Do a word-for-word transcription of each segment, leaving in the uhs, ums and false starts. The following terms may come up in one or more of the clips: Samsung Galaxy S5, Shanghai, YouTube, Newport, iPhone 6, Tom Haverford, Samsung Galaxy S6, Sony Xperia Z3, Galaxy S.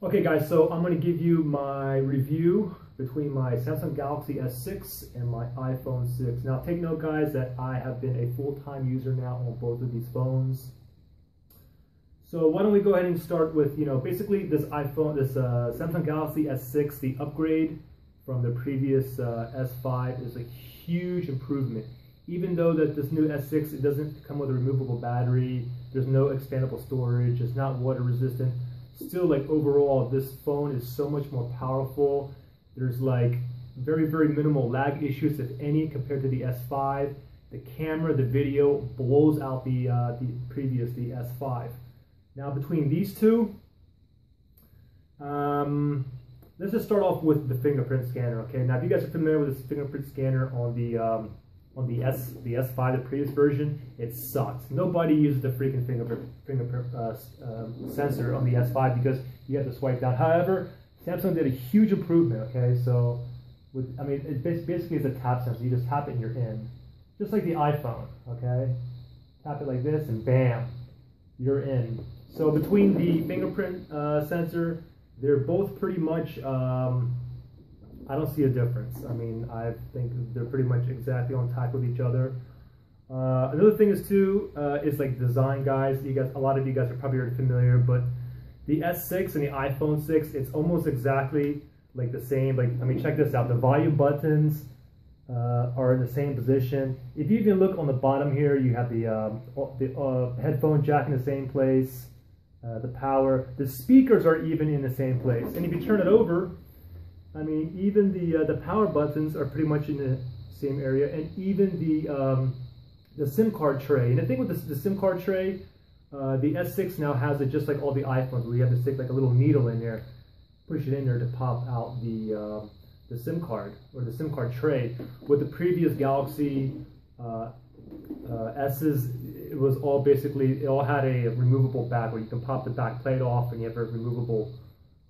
Okay guys, so I'm going to give you my review between my Samsung Galaxy S six and my iPhone six. Now take note guys that I have been a full-time user now on both of these phones. So why don't we go ahead and start with, you know, basically this iPhone, this uh, Samsung Galaxy S six, the upgrade from the previous uh, S five is a huge improvement. Even though that this new S six, it doesn't come with a removable battery, there's no expandable storage, it's not water resistant. Still, like, overall this phone is so much more powerful. There's like very very minimal lag issues, if any, compared to the S five. The camera, the video blows out the uh, the previous, the S five. Now between these two, um, let's just start off with the fingerprint scanner. Okay, now if you guys are familiar with this fingerprint scanner on the um, on the S the S five, the previous version, it sucks. Nobody uses the freaking fingerprint fingerprint uh, uh, sensor on the S five because you have to swipe down. However, Samsung did a huge improvement. Okay, so with I mean, it basically is a tap sensor. You just tap it and you're in, just like the iPhone. Okay, tap it like this and bam, you're in. So between the fingerprint uh, sensor, they're both pretty much. Um, I don't see a difference. I mean, I think they're pretty much exactly on top with each other. Uh, another thing is too, uh, is like design, guys. You guys, a lot of you guys are probably already familiar, but the S six and the iPhone six, it's almost exactly like the same. Like, I mean, check this out. The volume buttons uh, are in the same position. If you even look on the bottom here, you have the um, the uh, headphone jack in the same place. Uh, the power, the speakers are even in the same place. And if you turn it over, I mean, even the uh, the power buttons are pretty much in the same area, and even the um, the SIM card tray. And the thing with the, the SIM card tray, uh, the S six now has it just like all the iPhones, where you have to stick like a little needle in there, push it in there to pop out the uh, the SIM card or the SIM card tray. With the previous Galaxy uh, uh, S's, it was all basically it all had a removable back where you can pop the back plate off, and you have a removable.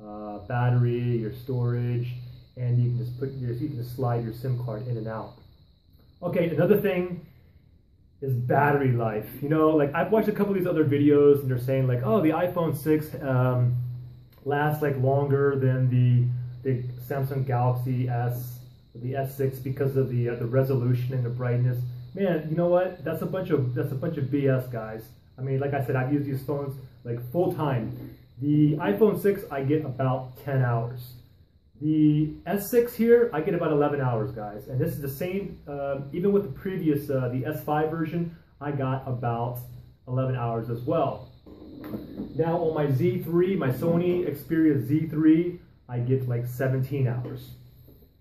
Uh, battery, your storage, and you can just put your, you can just slide your SIM card in and out. Okay, another thing is battery life. You know, like I've watched a couple of these other videos, and they're saying like, oh, the iPhone six um, lasts like longer than the the Samsung Galaxy S, the S six, because of the uh, the resolution and the brightness. Man, you know what? That's a bunch of that's a bunch of B S, guys. I mean, like I said, I've used these phones like full time. The iPhone six, I get about ten hours. The S six here, I get about eleven hours, guys. And this is the same, uh, even with the previous, uh, the S five version, I got about eleven hours as well. Now on my Z three, my Sony Xperia Z three, I get like seventeen hours.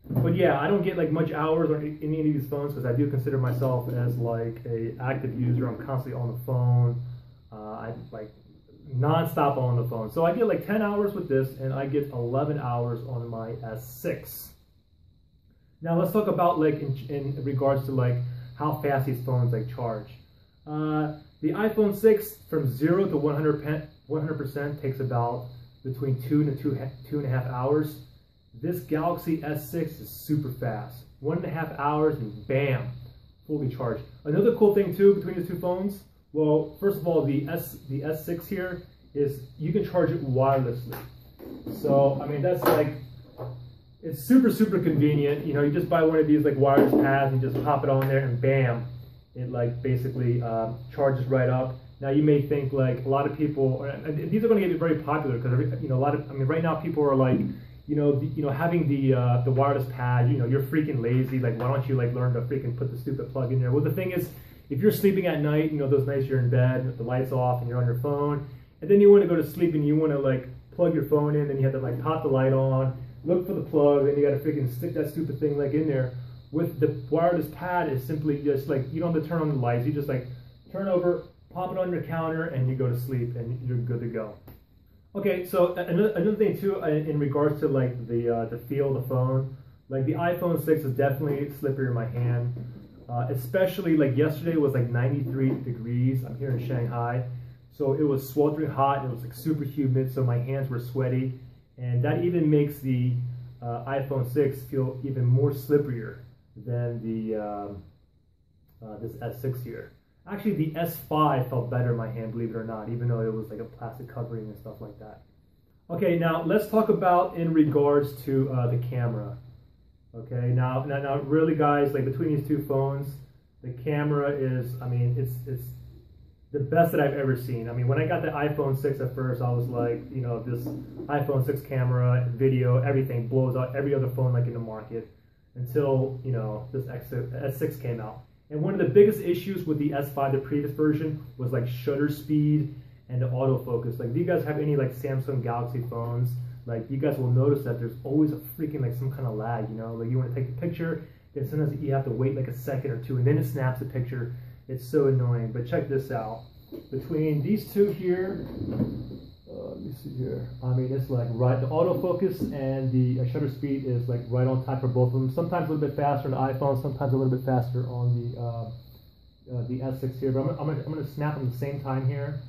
But yeah, I don't get like much hours on any of these phones because I do consider myself as like an active user. I'm constantly on the phone. Uh, I like... non-stop on the phone. So I get like ten hours with this, and I get eleven hours on my S six. Now let's talk about like in, in regards to like how fast these phones like charge. Uh, the iPhone six from zero to one hundred percent takes about between two to two, two and a half hours. This Galaxy S six is super fast. One and a half hours and bam, fully charged. Another cool thing too between the two phones, well, first of all, the S the S six here is you can charge it wirelessly. So I mean that's like it's super super convenient. You know, you just buy one of these like wireless pads and just pop it on there and bam, it like basically uh, charges right up. Now you may think like a lot of people, and these are going to get very popular because you know a lot of I mean right now people are like you know the, you know having the uh, the wireless pad. You know you're freaking lazy. Like why don't you like learn to freaking put the stupid plug in there? Well, the thing is, if you're sleeping at night, you know, those nights you're in bed with the lights off and you're on your phone, and then you want to go to sleep and you want to like plug your phone in, and you have to like pop the light on, look for the plug, and you got to freaking stick that stupid thing like in there. With the wireless pad, it's simply just like you don't have to turn on the lights. You just like turn over, pop it on your counter, and you go to sleep and you're good to go. Okay, so another, another thing too in regards to like the uh, the feel of the phone, like the iPhone six is definitely slippery in my hand. Uh, especially like yesterday was like ninety-three degrees. I'm here in Shanghai, so it was sweltering hot. It was like super humid, so my hands were sweaty, and that even makes the uh, iPhone six feel even more slipperier than the um, uh, this S six here. Actually, the S five felt better in my hand, believe it or not, even though it was like a plastic covering and stuff like that. Okay, now let's talk about in regards to uh, the camera. Okay, now, now now really guys, like between these two phones, the camera is, I mean, it's it's the best that I've ever seen. I mean, when I got the iPhone six at first, I was like, you know, this iPhone six camera, video, everything blows out every other phone like in the market, until, you know, this S six came out. And one of the biggest issues with the S five, the previous version, was like shutter speed and the autofocus. Like, do you guys have any like Samsung Galaxy phones? Like, you guys will notice that there's always a freaking like some kind of lag, you know? Like, you want to take a picture, then sometimes you have to wait like a second or two, and then it snaps the picture. It's so annoying. But check this out. Between these two here, uh, let me see here. I mean, it's like right, the autofocus and the shutter speed is like right on time for both of them. Sometimes a little bit faster on the iPhone, sometimes a little bit faster on the uh, uh, the S six here. But I'm, I'm, gonna, I'm gonna snap them at the same time here.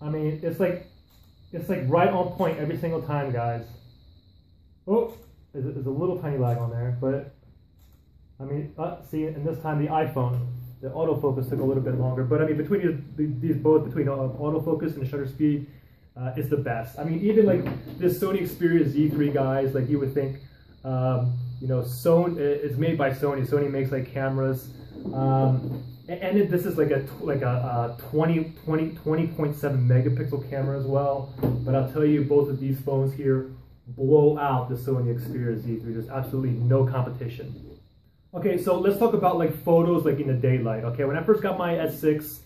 I mean, it's like, it's like right on point every single time, guys. Oh, there's, there's a little tiny lag on there, but I mean, uh, see, and this time the iPhone, the autofocus took a little bit longer. But I mean, between these, these both, between uh, autofocus and the shutter speed, uh, it's the best. I mean, even like this Sony Xperia Z three, guys, like you would think, um, you know, Sony, it's made by Sony. Sony makes like cameras. Um, And it, this is like a like a, a twenty point seven megapixel camera as well. But I'll tell you, both of these phones here blow out the Sony Xperia Z three. There's absolutely no competition. Okay, so let's talk about like photos like in the daylight. Okay, when I first got my S six,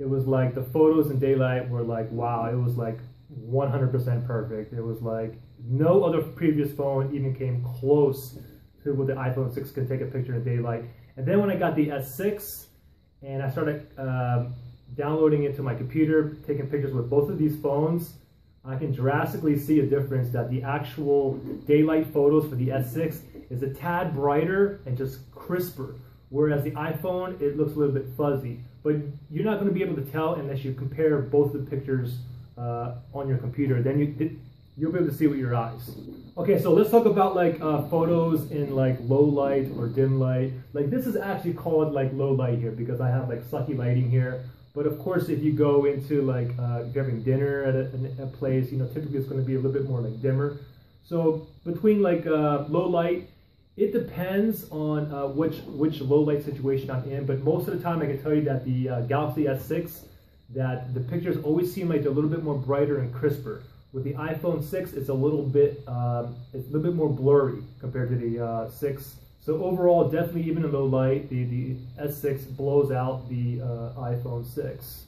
it was like the photos in daylight were like, wow, it was like one hundred percent perfect. It was like no other previous phone even came close to what the iPhone six could take a picture in daylight. And then when I got the S six, and I started uh, downloading it to my computer, taking pictures with both of these phones, I can drastically see a difference that the actual daylight photos for the S six is a tad brighter and just crisper, whereas the iPhone, it looks a little bit fuzzy. But you're not going to be able to tell unless you compare both the pictures uh, on your computer. Then you, it, you'll be able to see with your eyes. Okay, so let's talk about like uh, photos in like low light or dim light. Like, this is actually called like low light here because I have like sucky lighting here. But of course, if you go into like uh, if you're having dinner at a, a place, you know, typically it's going to be a little bit more like dimmer. So between like uh, low light, it depends on uh, which which low light situation I'm in. But most of the time, I can tell you that the uh, Galaxy S six, that the pictures always seem like they're a little bit more brighter and crisper. With the iPhone six, it's a little bit um, it's a little bit more blurry compared to the uh, six. So overall, definitely even in low light, the, the S six blows out the uh, iPhone six.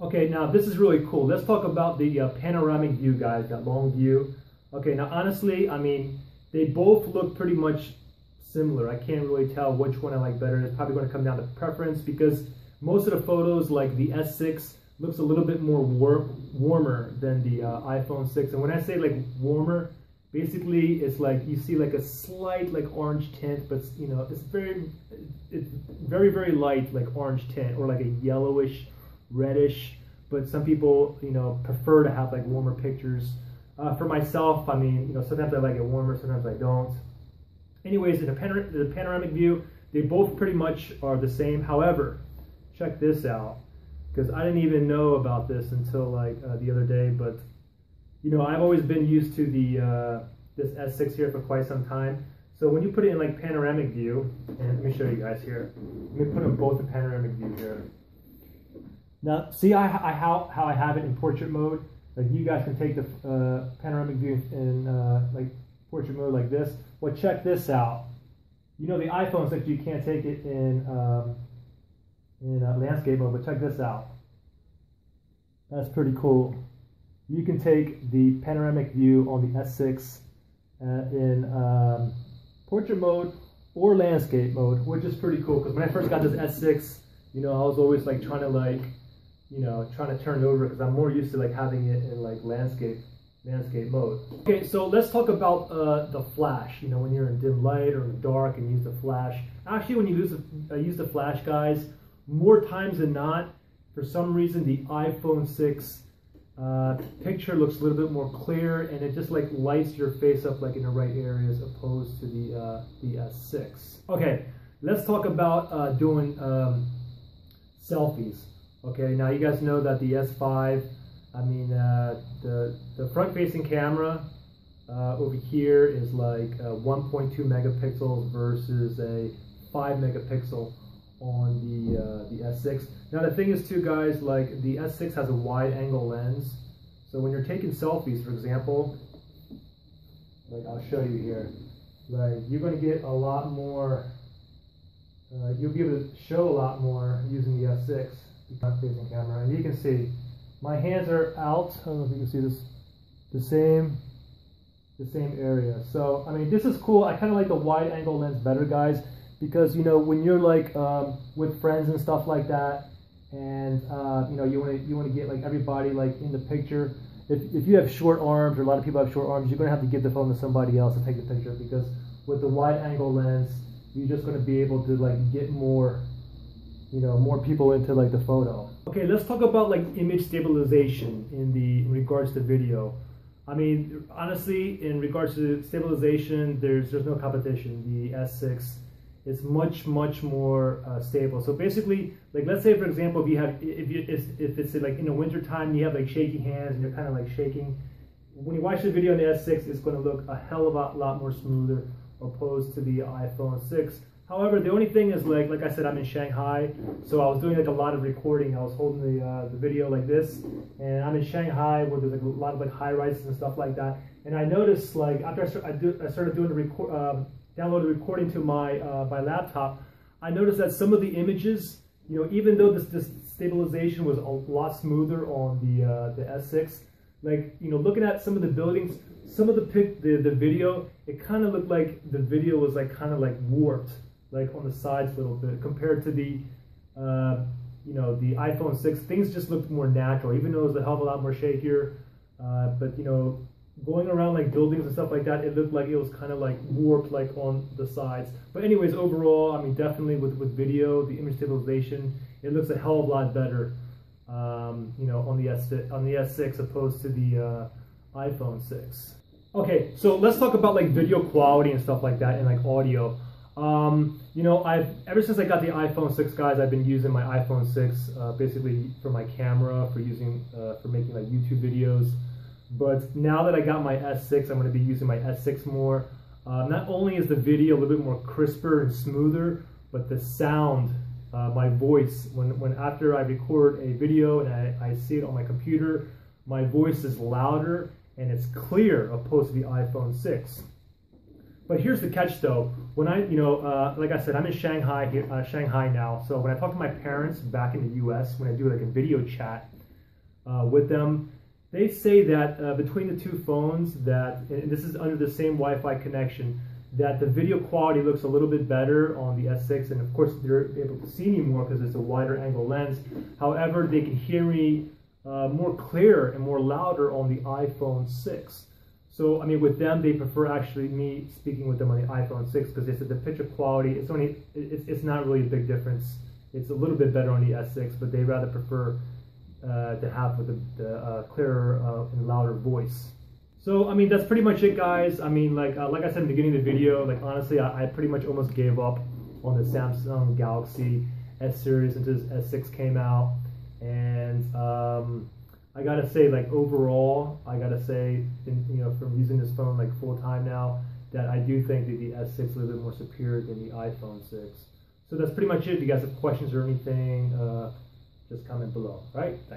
Okay, now this is really cool. Let's talk about the uh, panoramic view, guys, that long view. Okay, now honestly, I mean, they both look pretty much similar. I can't really tell which one I like better. It's probably going to come down to preference because most of the photos, like the S six, looks a little bit more war warmer than the uh, iPhone six. And when I say like warmer, basically it's like you see like a slight like orange tint, but you know, it's very, it's very, very light like orange tint or like a yellowish, reddish. But some people, you know, prefer to have like warmer pictures. Uh, for myself, I mean, you know, sometimes I like it warmer, sometimes I don't. Anyways, in the, panor the panoramic view, they both pretty much are the same. However, check this out. Because I didn't even know about this until like uh, the other day, but you know, I've always been used to the uh, this S six here for quite some time. So when you put it in like panoramic view, and let me show you guys here. Let me put them both in panoramic view here. Now, see I, I, how how I have it in portrait mode. Like, you guys can take the uh, panoramic view in uh, like portrait mode like this. Well, check this out. You know, the iPhone says you can't take it in. Um, in uh, landscape mode, but check this out. That's pretty cool. You can take the panoramic view on the S six uh, in um, portrait mode or landscape mode, which is pretty cool, because when I first got this S six, you know, I was always like trying to like, you know, trying to turn it over, because I'm more used to like having it in like landscape landscape mode. Okay, so let's talk about uh, the flash. You know, when you're in dim light or in dark and use the flash. Actually, when you use the, uh, use the flash, guys, more times than not, for some reason, the iPhone six uh, picture looks a little bit more clear, and it just like lights your face up like in the right areas, opposed to the uh, the S six. Okay, Let's talk about uh, doing um, selfies. Okay, now you guys know that the S five, I mean, uh, the, the front-facing camera uh, over here is like uh, one point two megapixels versus a five megapixel on the, uh, the S six. Now the thing is too, guys, like the S six has a wide-angle lens. So when you're taking selfies, for example, like I'll show you here, like you're going to get a lot more, uh, you'll be able to show a lot more using the S six. Front-facing camera, and you can see my hands are out. I don't know if you can see this, the same the same area. So I mean, this is cool. I kind of like the wide angle lens better, guys, because you know, when you're like um, with friends and stuff like that, and uh, you know, you want to you want to get like everybody like in the picture. If, if you have short arms, or a lot of people have short arms, you're gonna have to give the phone to somebody else to take the picture, because with the wide angle lens, you're just gonna be able to like get more, you know, more people into like the photo. Okay, let's talk about like image stabilization in the in regards to video. I mean, honestly, in regards to stabilization, there's there's no competition. The S six is much much more uh, stable. So basically, like let's say for example, if you have if you if, if it's like in the winter time, you have like shaky hands and you're kind of like shaking. When you watch the video on the S six, it's going to look a hell of a lot more smoother opposed to the iPhone six. However, the only thing is, like like I said, I'm in Shanghai, so I was doing like a lot of recording. I was holding the uh, the video like this, and I'm in Shanghai where there's like a lot of like high rises and stuff like that. And I noticed, like after I, start, I, do, I started doing the record, um, downloaded the recording to my uh, my laptop, I noticed that some of the images, you know, even though this, this stabilization was a lot smoother on the uh, the S six, like you know, looking at some of the buildings, some of the pic, the the video, it kind of looked like the video was like kind of like warped, like on the sides a little bit, compared to the, uh, you know, the iPhone six, things just looked more natural, even though it was a hell of a lot more shakier, uh, but, you know, going around like buildings and stuff like that, it looked like it was kind of like warped, like on the sides. But anyways, overall, I mean, definitely with, with video, the image stabilization, it looks a hell of a lot better, um, you know, on the, S, on the S six opposed to the uh, iPhone six. Okay, so let's talk about like video quality and stuff like that, and like audio. Um, you know, I've ever since I got the iPhone six, guys, I've been using my iPhone six uh, basically for my camera, for using, uh, for making like YouTube videos. But now that I got my S six, I'm going to be using my S six more. Uh, not only is the video a little bit more crisper and smoother, but the sound, uh, my voice, when, when after I record a video and I, I see it on my computer, my voice is louder and it's clear opposed to the iPhone six. But here's the catch, though. When I, you know, uh, like I said, I'm in Shanghai here, uh, Shanghai now. So when I talk to my parents back in the U S, when I do like a video chat uh, with them, they say that uh, between the two phones, that, and this is under the same Wi-Fi connection, that the video quality looks a little bit better on the S six, and of course they're able to see me more because it's a wider angle lens. However, they can hear me uh, more clear and more louder on the iPhone six. So, I mean, with them, they prefer actually me speaking with them on the iPhone six, because they said the picture quality, it's only, it's, it's not really a big difference. It's a little bit better on the S six, but they rather prefer uh, to have with the, the uh, clearer uh, and louder voice. So, I mean, that's pretty much it, guys. I mean, like uh, like I said in the beginning of the video, like honestly, I, I pretty much almost gave up on the Samsung Galaxy S series until this S six came out. And, um... I gotta say, like overall, I gotta say, in, you know, from using this phone like full time now, that I do think that the S six is a little bit more superior than the iPhone six. So that's pretty much it. If you guys have questions or anything, uh, just comment below. All right?